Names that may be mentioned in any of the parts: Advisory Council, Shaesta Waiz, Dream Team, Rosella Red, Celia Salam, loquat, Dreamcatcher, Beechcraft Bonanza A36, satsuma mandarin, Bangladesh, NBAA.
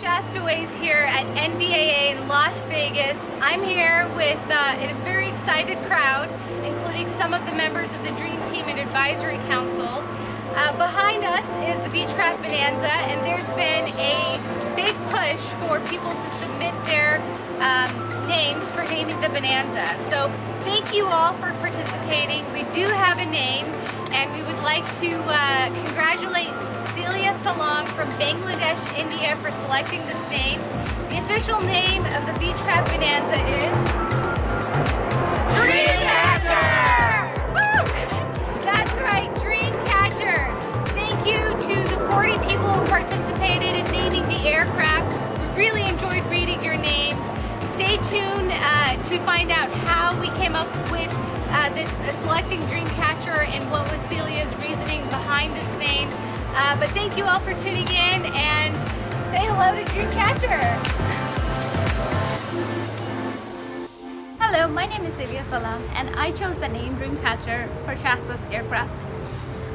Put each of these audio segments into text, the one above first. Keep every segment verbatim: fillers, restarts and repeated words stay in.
Shaesta Waiz here at N B A A in Las Vegas. I'm here with uh, a very excited crowd, including some of the members of the Dream Team and Advisory Council. Uh, behind us is the Beechcraft Bonanza, and there's been a big push for people to submit their um, names for naming the Bonanza. So thank you all for participating. We do have a name, and we would like to uh, congratulate Celia Salam from Bangladesh, India, for selecting this name. The official name of the Beechcraft Bonanza is Dreamcatcher! Woo! That's right, Dreamcatcher. Thank you to the forty people who participated in naming the aircraft. We really enjoyed reading your names. Stay tuned uh, to find out how we came up with uh, the, uh, selecting Dreamcatcher and what was Celia's reasoning behind this name. Uh, but thank you all for tuning in, and say hello to Dreamcatcher. Hello, my name is Celia Salam, and I chose the name Dreamcatcher for Shaesta's aircraft.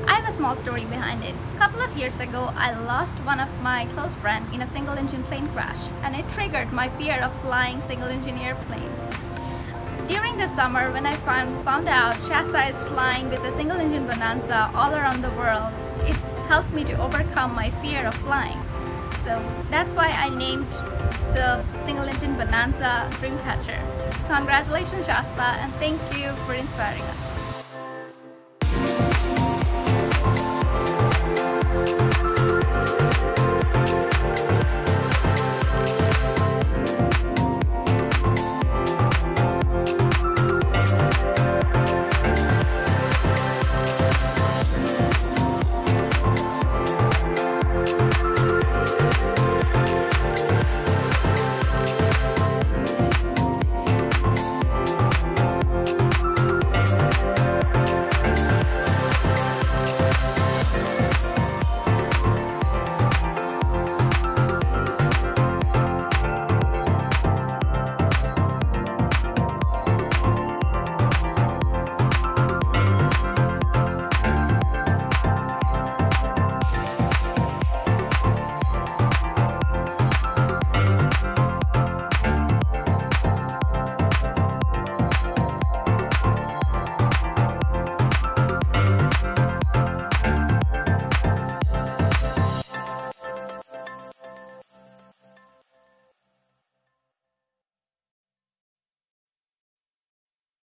I have a small story behind it. A couple of years ago, I lost one of my close friends in a single-engine plane crash, and it triggered my fear of flying single-engine airplanes. During the summer, when I found, found out Shaesta is flying with a single-engine Bonanza all around the world, it helped me to overcome my fear of flying. So that's why I named the single-engine Bonanza Dreamcatcher. Congratulations, Shaesta, and thank you for inspiring us.